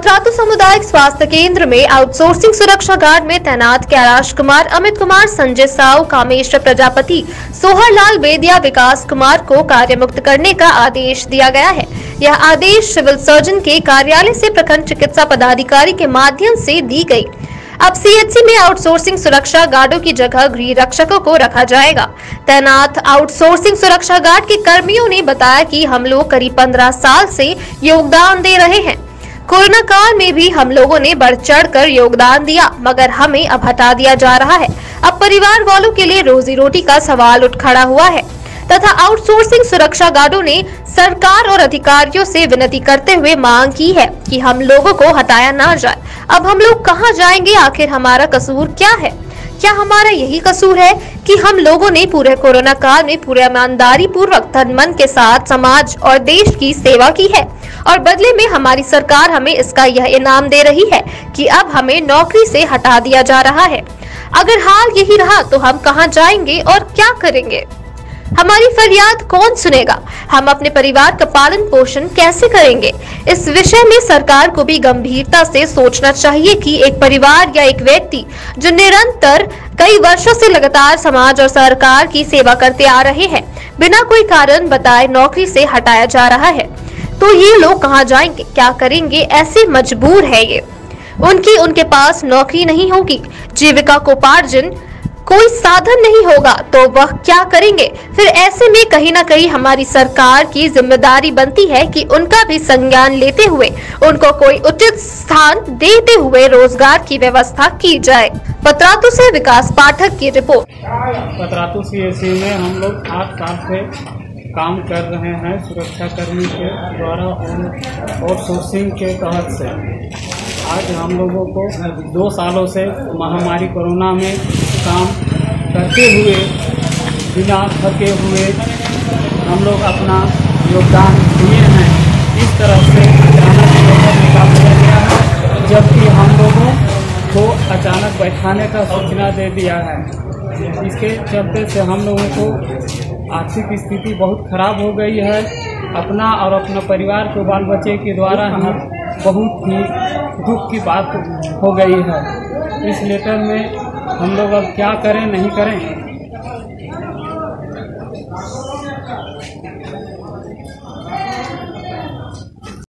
पथरातू सामुदायिक स्वास्थ्य केंद्र में आउटसोर्सिंग सुरक्षा गार्ड में तैनात कैलाश कुमार, अमित कुमार, संजय साव, कामेश्वर प्रजापति, सोहरलाल बेदिया, विकास कुमार को कार्यमुक्त करने का आदेश दिया गया है। यह आदेश सिविल सर्जन के कार्यालय से प्रखंड चिकित्सा पदाधिकारी के माध्यम से दी गई। अब CHC में आउटसोर्सिंग सुरक्षा गार्डों की जगह गृह रक्षकों को रखा जाएगा। तैनात आउटसोर्सिंग सुरक्षा गार्ड के कर्मियों ने बताया कि हम लोग करीब 15 साल से योगदान दे रहे हैं। कोरोना काल में भी हम लोगों ने बढ़ चढ़कर योगदान दिया, मगर हमें अब हटा दिया जा रहा है। अब परिवार वालों के लिए रोजी रोटी का सवाल उठ खड़ा हुआ है तथा आउटसोर्सिंग सुरक्षा गार्डों ने सरकार और अधिकारियों से विनती करते हुए मांग की है कि हम लोगों को हटाया ना जाए। अब हम लोग कहां जाएंगे? आखिर हमारा कसूर क्या है? क्या हमारा यही कसूर है कि हम लोगों ने पूरे कोरोना काल में पूरे ईमानदारी पूर्वक तन मन के साथ समाज और देश की सेवा की है और बदले में हमारी सरकार हमें इसका यह इनाम दे रही है कि अब हमें नौकरी से हटा दिया जा रहा है। अगर हाल यही रहा तो हम कहां जाएंगे और क्या करेंगे? हमारी फरियाद कौन सुनेगा? हम अपने परिवार का पालन पोषण कैसे करेंगे? इस विषय में सरकार को भी गंभीरता से सोचना चाहिए कि एक परिवार या एक व्यक्ति जो निरंतर कई वर्षों से लगातार समाज और सरकार की सेवा करते आ रहे हैं, बिना कोई कारण बताए नौकरी से हटाया जा रहा है, तो ये लोग कहाँ जाएंगे, क्या करेंगे? ऐसे मजबूर है ये। उनके पास नौकरी नहीं होगी, जीविका कोपार्जन कोई साधन नहीं होगा, तो वह क्या करेंगे? फिर ऐसे में कहीं ना कहीं हमारी सरकार की जिम्मेदारी बनती है कि उनका भी संज्ञान लेते हुए उनको कोई उचित स्थान देते हुए रोजगार की व्यवस्था की जाए। पतरातू से विकास पाठक की रिपोर्ट। पतरातू CHC में हम लोग 8 साल से काम कर रहे हैं सुरक्षा कर्मी के द्वारा और सोर्सिंग के तहत से। आज हम लोगों को 2 सालों से महामारी कोरोना में काम करते हुए बिना थके हुए हम लोग अपना योगदान दिए हैं। इस तरह से अचानक निकाल दिया गया है, जबकि हम लोगों को अचानक बैठाने का सूचना दे दिया है। इसके चलते से हम लोगों को आर्थिक स्थिति बहुत खराब हो गई है। अपना और अपना परिवार को बाल बच्चे के द्वारा हम बहुत ही दुख की बात हो गई है। इस लेटर में हम लोग अब क्या करें नहीं करें